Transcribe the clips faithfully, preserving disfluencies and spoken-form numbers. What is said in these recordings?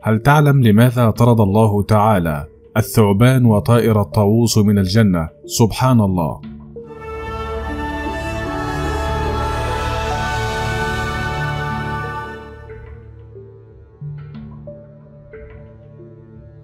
هل تعلم لماذا طرد الله تعالى الثعبان وطائر الطاووس من الجنة؟ سبحان الله.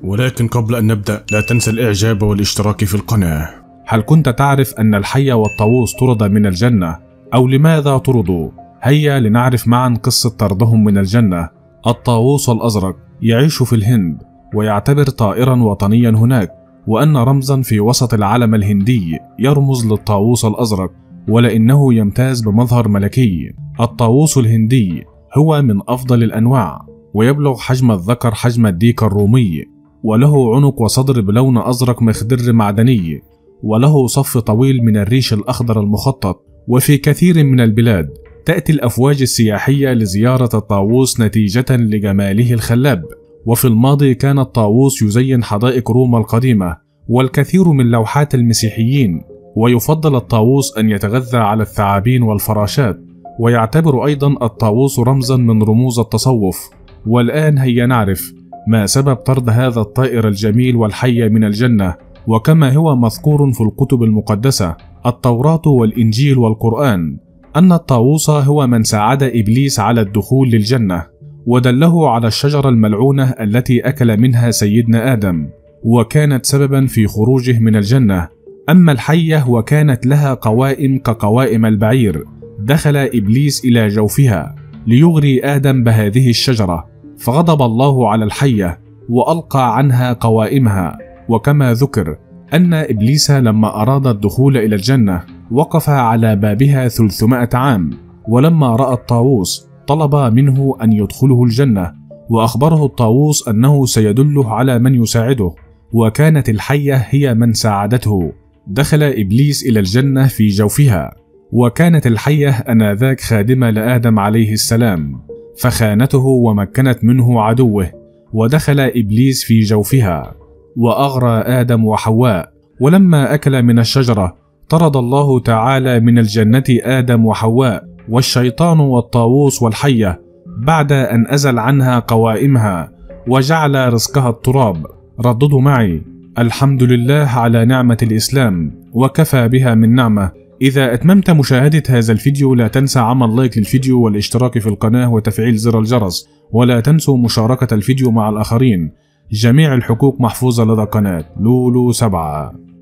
ولكن قبل أن نبدأ لا تنسى الإعجاب والاشتراك في القناة. هل كنت تعرف أن الحية والطاووس طرد من الجنة؟ أو لماذا طردوا؟ هيا لنعرف معا قصة طردهم من الجنة. الطاووس الأزرق يعيش في الهند ويعتبر طائرا وطنيا هناك، وأن رمزا في وسط العلم الهندي يرمز للطاووس الأزرق، ولأنه يمتاز بمظهر ملكي. الطاووس الهندي هو من أفضل الأنواع، ويبلغ حجم الذكر حجم الديك الرومي، وله عنق وصدر بلون أزرق مخضر معدني، وله صف طويل من الريش الأخضر المخطط. وفي كثير من البلاد تأتي الأفواج السياحية لزيارة الطاووس نتيجة لجماله الخلاب. وفي الماضي كان الطاووس يزين حدائق روما القديمة والكثير من لوحات المسيحيين، ويفضل الطاووس أن يتغذى على الثعابين والفراشات. ويعتبر أيضا الطاووس رمزا من رموز التصوف. والآن هيا نعرف ما سبب طرد هذا الطائر الجميل والحي من الجنة. وكما هو مذكور في الكتب المقدسة التوراة والإنجيل والقرآن أن الطاووس هو من ساعد إبليس على الدخول للجنة، ودله على الشجرة الملعونة التي أكل منها سيدنا آدم، وكانت سببا في خروجه من الجنة. أما الحية وكانت لها قوائم كقوائم البعير، دخل إبليس إلى جوفها ليغري آدم بهذه الشجرة، فغضب الله على الحية وألقى عنها قوائمها. وكما ذكر أن إبليس لما أراد الدخول إلى الجنة وقف على بابها ثلاثمائة عام، ولما رأى الطاووس طلب منه أن يدخله الجنة، وأخبره الطاووس أنه سيدله على من يساعده، وكانت الحية هي من ساعدته. دخل إبليس إلى الجنة في جوفها، وكانت الحية أنذاك خادمة لآدم عليه السلام، فخانته ومكنت منه عدوه، ودخل إبليس في جوفها وأغرى آدم وحواء. ولما أكل من الشجرة طرد الله تعالى من الجنة آدم وحواء والشيطان والطاووس والحية، بعد أن أزل عنها قوائمها وجعل رزقها التراب. رددوا معي: الحمد لله على نعمة الإسلام وكفى بها من نعمة. إذا أتممت مشاهدة هذا الفيديو لا تنسى عمل لايك للفيديو والاشتراك في القناة وتفعيل زر الجرس، ولا تنسوا مشاركة الفيديو مع الآخرين. جميع الحقوق محفوظة لدى قناة لولو سبعة.